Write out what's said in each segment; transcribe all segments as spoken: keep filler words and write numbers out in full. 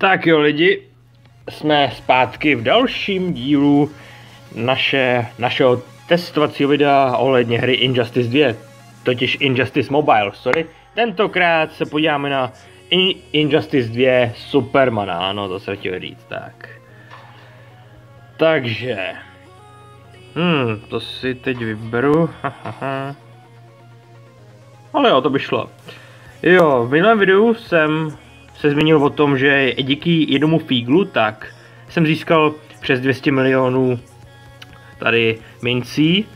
Tak jo lidi, jsme zpátky v dalším dílu naše, našeho testovacího videa ohledně hry Injustice dva, totiž Injustice Mobile, sorry. Tentokrát se podíváme na Injustice dva Supermana, ano, to se chtěl říct, tak. Takže, hmm, to si teď vyberu, hahaha. Ale jo, to by šlo. Jo, v minulém videu jsem se zmínil o tom, že díky jednomu fíglu, tak jsem získal přes dvě stě milionů tady mincí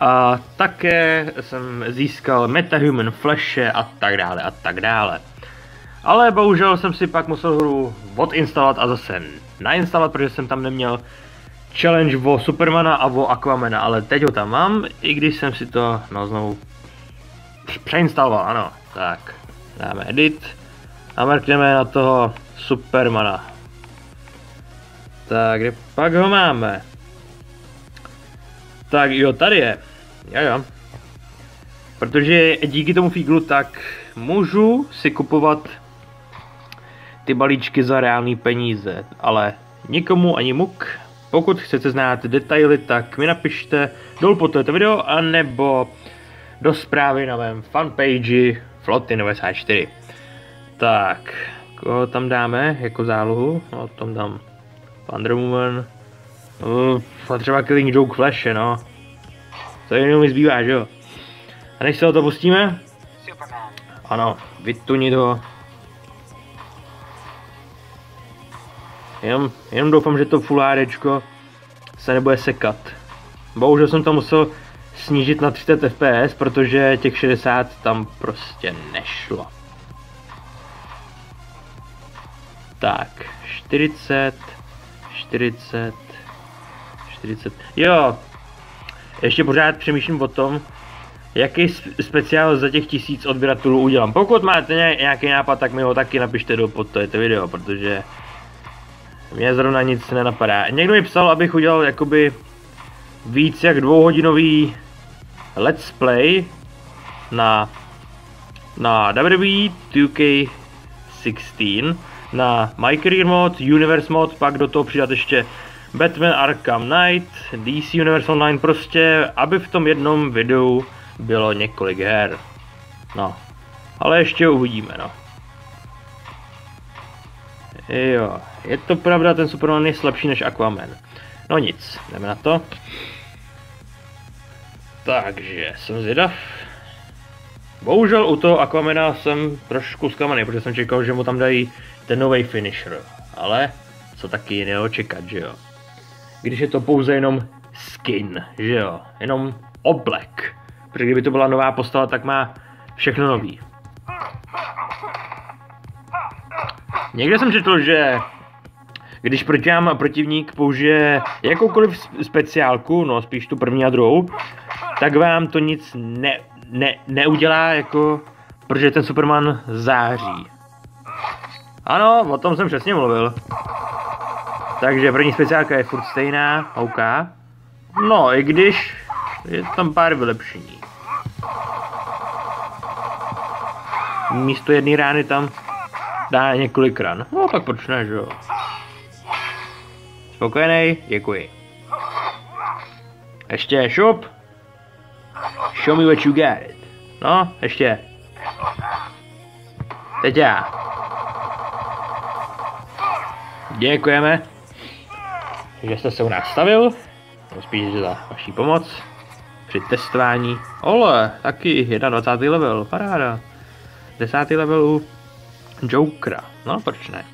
a také jsem získal MetaHuman Flashe a tak dále a tak dále. Ale bohužel jsem si pak musel hru odinstalovat a zase nainstalovat, protože jsem tam neměl challenge o Supermana a o Aquamana, ale teď ho tam mám, i když jsem si to no, znovu přeinstaloval, ano. Tak, dáme edit. A mrkneme na toho Supermana. Tak, kde pak ho máme? Tak jo, tady je. Jo, jo. Protože díky tomu fíglu tak můžu si kupovat ty balíčky za reální peníze. Ale nikomu ani muk. Pokud chcete znát detaily, tak mi napište dolů pod toto video, anebo do zprávy na mém fanpage FloTin devadesát čtyři. Tak, koho tam dáme jako zálohu? No, tam dám Wonder Woman. A třeba Killing Joke Flash, no. To jenom mi zbývá, že jo? A než se o to pustíme? Superman. Ano, vytunit ho. Jenom, jenom doufám, že to fulládečko se nebude sekat. Bohužel jsem to musel snížit na třicet F P S, protože těch šedesát tam prostě nešlo. Tak, čtyřicet, čtyřicet, čtyřicet, jo, ještě pořád přemýšlím o tom, jaký speciál za těch tisíc odběratelů udělám. Pokud máte nějaký nápad, tak mi ho taky napište do pod toto video, protože mě zrovna nic nenapadá. Někdo mi psal, abych udělal jakoby víc jak dvouhodinový let's play na, na W W E two K sixteen, na MyCareer Mode, Universe Mode, pak do toho přidat ještě Batman Arkham Knight, D C Universe Online, prostě, aby v tom jednom videu bylo několik her. No, ale ještě uvidíme, no. Jo, je to pravda, ten Superman je slabší než Aquaman. No nic, jdeme na to. Takže, jsem zvědav. Bohužel u toho Aquamana jsem trošku zklamaný, protože jsem čekal, že mu tam dají ten nový finisher, ale co taky jiného čekat, že jo. Když je to pouze jenom skin, že jo, jenom oblek, protože kdyby to byla nová postava, tak má všechno nový. Někde jsem četl, že když proti nám protivník použije jakoukoliv speciálku, no spíš tu první a druhou, tak vám to nic ne, ne, neudělá, jako, protože ten Superman září. Ano, o tom jsem přesně mluvil. Takže první speciálka je furt stejná, OK. No, i když je tam pár vylepšení. Místo jedné rány tam dá několik ran. No, tak proč ne, že jo? Spokojený, děkuji. Ještě, šup. Show me what you got. No, ještě. Teď já. Děkujeme, že jste se u nás stavil, spíš za vaši pomoc při testování. Ole, taky dvacátý první level, paráda. desátý level u Jokera, no proč ne.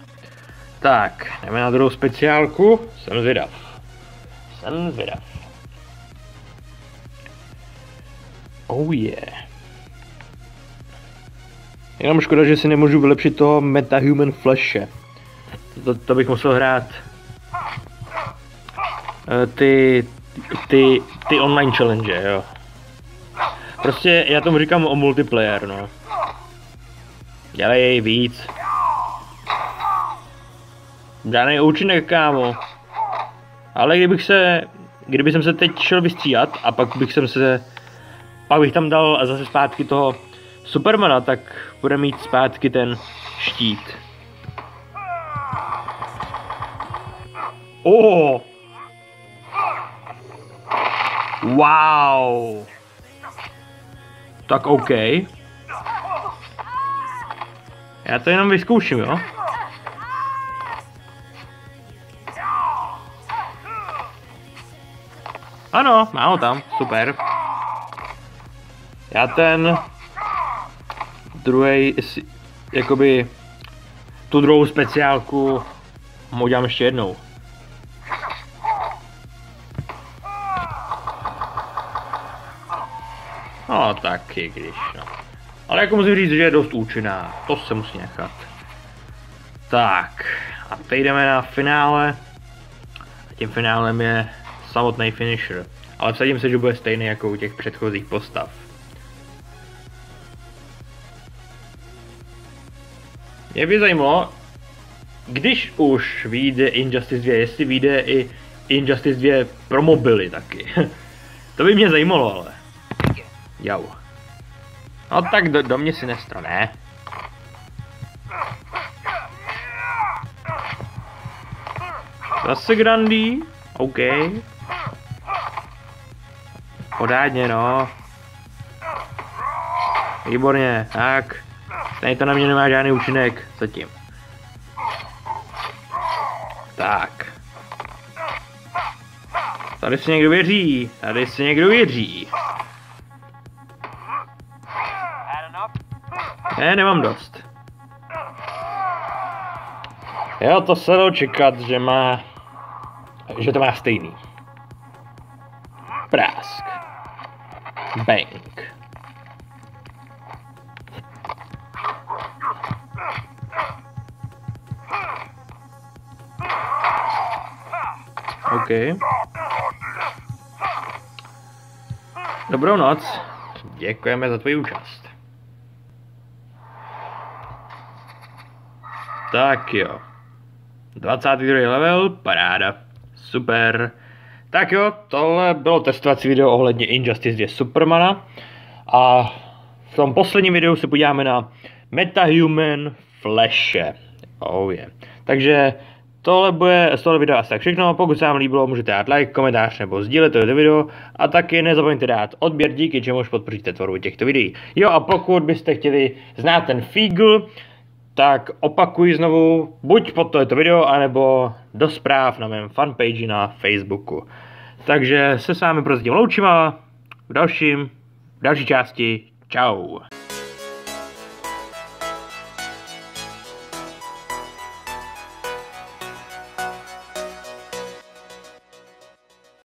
Tak, jdeme na druhou speciálku, jsem zvědav. Jsem zvědav. Oh yeah. Jenom škoda, že si nemůžu vylepšit toho MetaHuman Flashe. To, to bych musel hrát ty, ty, ty online challenge, jo. Prostě já tomu říkám o multiplayer, no. Dělej jej víc. Žádný účinek, kámo. Ale kdybych se, kdyby jsem se teď šel vystříhat a pak bych jsem se, pak bych tam dal zase zpátky toho Supermana, tak bude mít zpátky ten štít. Oh! Wow! Tak OK. Já to jenom vyzkouším, jo? Ano, má ho tam, super. Já ten druhý, jakoby tu druhou speciálku mu udělám ještě jednou. No taky, když no. Ale jako musím říct, že je dost účinná, to se musí nechat. Tak, a teď jdeme na finále. A tím finálem je samotný finisher. Ale vsadím se, že bude stejný jako u těch předchozích postav. Mě by zajímalo, když už vyjde Injustice dva, jestli vyjde i Injustice dva pro mobily taky. To by mě zajímalo, ale. Jau. No tak do, do mě si nestrané. Zase Grandi. OK. Podádně, no. Výborně, tak. Tady to na mě nemá žádný účinek zatím. Tak. Tady si někdo věří. Tady si někdo věří. Ne, nemám dost. Jo, to se dalo čekat, že má... že to má stejný. Prásk. Bank. OK. Dobrou noc. Děkujeme za tvoji účast. Tak jo. dvacátý druhý level, paráda. Super. Tak jo, tohle bylo testovací video ohledně Injustice dva Supermana. A v tom posledním videu se podíváme na MetaHuman Flash. Oh yeah. Takže tohle bude z tohle videa asi tak všechno. Pokud se vám líbilo, můžete dát like, komentář nebo sdílet toto video. A taky nezapomeňte dát odběr, díky čemu už podpoříte tvorbu těchto videí. Jo, a pokud byste chtěli znát ten fígl, tak opakuji znovu, buď pod toto video, anebo do zpráv na mém fanpage na Facebooku. Takže se s vámi prozatím loučím a v dalším, v další části čau.